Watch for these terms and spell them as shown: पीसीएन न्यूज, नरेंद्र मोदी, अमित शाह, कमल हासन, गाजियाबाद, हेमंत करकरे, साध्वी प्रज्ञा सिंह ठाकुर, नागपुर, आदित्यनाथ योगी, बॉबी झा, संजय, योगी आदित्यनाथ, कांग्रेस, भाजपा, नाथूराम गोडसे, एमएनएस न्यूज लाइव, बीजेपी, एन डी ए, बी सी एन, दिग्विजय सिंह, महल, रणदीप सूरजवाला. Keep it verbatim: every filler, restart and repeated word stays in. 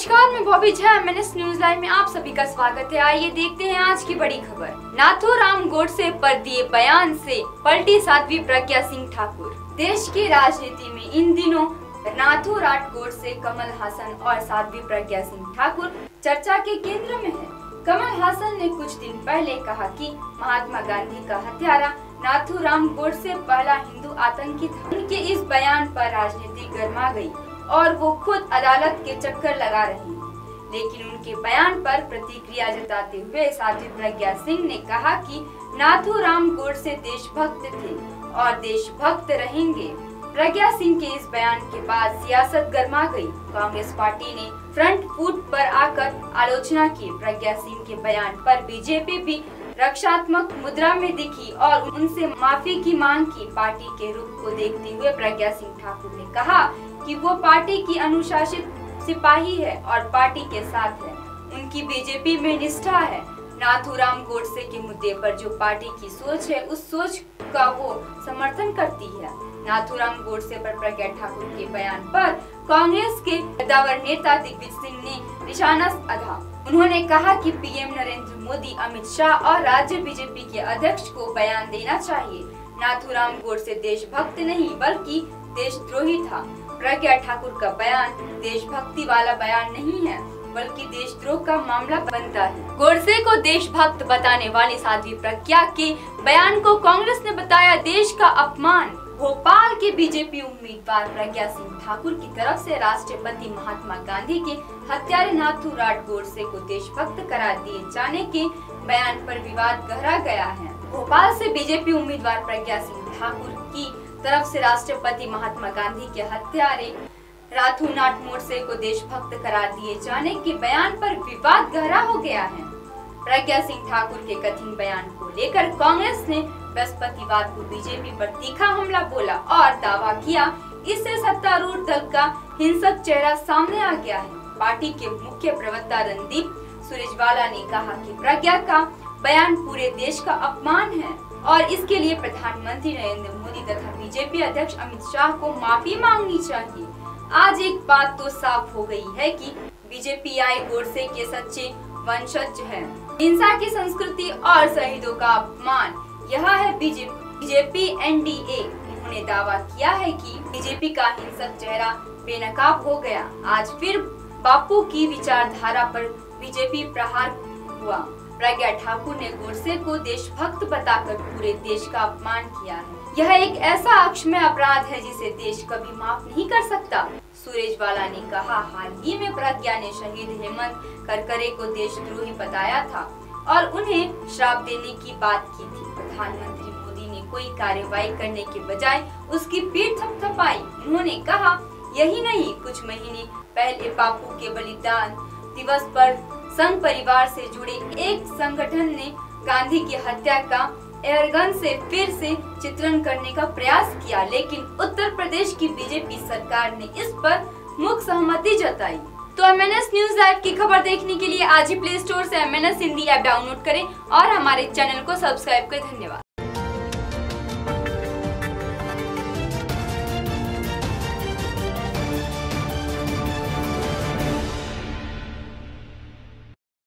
नमस्कार, मैं बॉबी झा, एमएनएस न्यूज लाइव में आप सभी का स्वागत है। आइए देखते हैं आज की बड़ी खबर। नाथूराम गोडसे पर दिए बयान से पलटी साध्वी प्रज्ञा सिंह ठाकुर। देश की राजनीति में इन दिनों नाथूराम गोडसे, कमल हासन और साध्वी प्रज्ञा सिंह ठाकुर चर्चा के केंद्र में है। कमल हासन ने कुछ दिन पहले कहा कि महात्मा गांधी का हत्यारा नाथूराम गोडसे पहला हिंदू आतंकी था। उनके इस बयान पर राजनीति गर्मा गयी और वो खुद अदालत के चक्कर लगा रही, लेकिन उनके बयान पर प्रतिक्रिया जताते हुए साध्वी प्रज्ञा सिंह ने कहा कि नाथूराम गोडसे देशभक्त थे और देशभक्त रहेंगे। प्रज्ञा सिंह के इस बयान के बाद सियासत गर्मा गई। कांग्रेस पार्टी ने फ्रंट फुट पर आकर आलोचना की। प्रज्ञा सिंह के बयान पर बीजेपी भी रक्षात्मक मुद्रा में दिखी और उनसे माफी की मांग की। पार्टी के रुख को देखते हुए प्रज्ञा सिंह ठाकुर ने कहा कि वो पार्टी की अनुशासित सिपाही है और पार्टी के साथ है। उनकी बीजेपी में निष्ठा है। नाथूराम गोडसे के मुद्दे पर जो पार्टी की सोच है, उस सोच का वो समर्थन करती है। नाथूराम गोडसे पर प्रज्ञा ठाकुर के बयान पर कांग्रेस के कद्दावर नेता दिग्विजय सिंह ने निशाना साधा। उन्होंने कहा कि पीएम नरेंद्र मोदी, अमित शाह और राज्य बीजेपी के अध्यक्ष को बयान देना चाहिए। नाथूराम गोडसे देशभक्त नहीं बल्कि देशद्रोही था। प्रज्ञा ठाकुर का बयान देशभक्ति वाला बयान नहीं है बल्कि देशद्रोह का मामला बनता है। गोडसे को देशभक्त बताने वाली साध्वी प्रज्ञा के बयान को कांग्रेस ने बताया देश का अपमान। भोपाल के बीजेपी उम्मीदवार प्रज्ञा सिंह ठाकुर की तरफ से राष्ट्रपति महात्मा गांधी के हत्यारे नाथूराम गोडसे को देशभक्त करा दिए जाने के बयान पर विवाद गहरा गया है। भोपाल से बीजेपी उम्मीदवार प्रज्ञा सिंह ठाकुर की तरफ से राष्ट्रपति महात्मा गांधी के हत्यारे नाथूराम गोडसे को देशभक्त करार दिए जाने के बयान पर विवाद गहरा हो गया है। प्रज्ञा सिंह ठाकुर के कथित बयान को लेकर कांग्रेस ने बृहस्पतिवार को बीजेपी पर तीखा हमला बोला और दावा किया इससे सत्तारूढ़ दल का हिंसक चेहरा सामने आ गया है। पार्टी के मुख्य प्रवक्ता रणदीप सूरजवाला ने कहा कि प्रज्ञा का बयान पूरे देश का अपमान है और इसके लिए प्रधानमंत्री नरेंद्र मोदी तथा बीजेपी अध्यक्ष अमित शाह को माफी मांगनी चाहिए। आज एक बात तो साफ हो गई है कि बीजेपी आई गोडसे के सच्चे वंशज हैं। हिंसा की संस्कृति और शहीदों का अपमान यह है बीजेपी। एन डी ए उन्होंने दावा किया है कि बीजेपी का हिंसक चेहरा बेनकाब हो गया। आज फिर बापू की विचारधारा पर बीजेपी प्रहार हुआ। प्रज्ञा ठाकुर ने गोडसे को देशभक्त बताकर पूरे देश का अपमान किया है। यह एक ऐसा अक्षम्य अपराध है जिसे देश कभी माफ नहीं कर सकता। सूरजवाला ने कहा हाल ही में प्रज्ञा ने शहीद हेमंत करकरे को देशद्रोही बताया था और उन्हें श्राप देने की बात की थी। प्रधानमंत्री मोदी ने कोई कार्रवाई करने के बजाय उसकी पीठ थपथपाई। उन्होंने कहा यही नहीं, कुछ महीने पहले बापू के बलिदान दिवस पर संघ परिवार से जुड़े एक संगठन ने गांधी की हत्या का एयरगन से फिर से चित्रण करने का प्रयास किया, लेकिन उत्तर प्रदेश की बीजेपी सरकार ने इस पर मुख्य सहमति जताई। तो एमएनएस न्यूज लाइव की खबर देखने के लिए आज ही प्ले स्टोर से एमएनएस हिंदी ऐप डाउनलोड करें और हमारे चैनल को सब्सक्राइब करें। धन्यवाद।